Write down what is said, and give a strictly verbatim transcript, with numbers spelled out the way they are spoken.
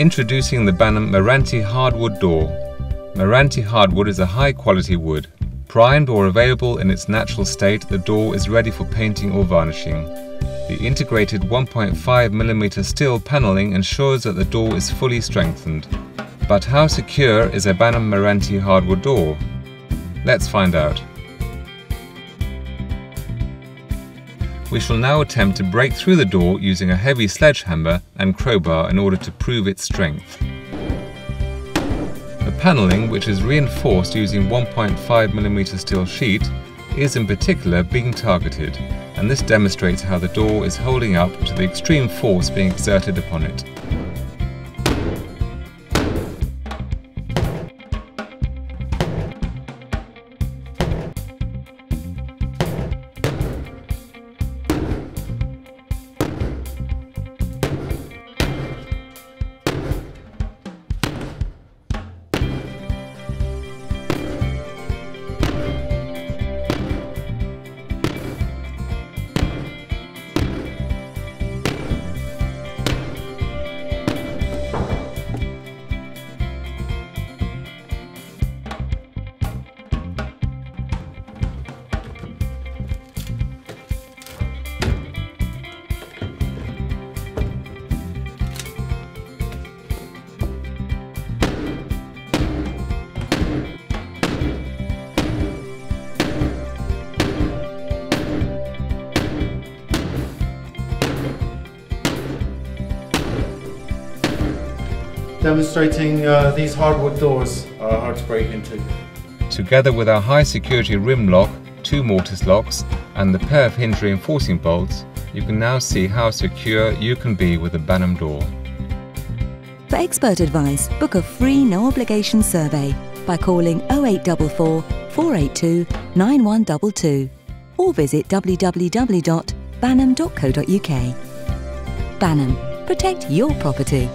Introducing the Banham Meranti hardwood door. Meranti hardwood is a high quality wood. Primed or available in its natural state, the door is ready for painting or varnishing. The integrated one point five millimeter steel panelling ensures that the door is fully strengthened. But how secure is a Banham Meranti hardwood door? Let's find out. We shall now attempt to break through the door using a heavy sledgehammer and crowbar in order to prove its strength. The panelling, which is reinforced using one point five millimeter steel sheet, is in particular being targeted, and this demonstrates how the door is holding up to the extreme force being exerted upon it. Demonstrating uh, these hardwood doors are hard to break into. Together with our high security rimlock, two mortice locks and the pair of hinge reinforcing bolts, you can now see how secure you can be with a Banham door. For expert advice, book a free no obligation survey by calling oh eight four four, four eight two, nine one two two or visit w w w dot banham dot co dot u k. Banham, protect your property.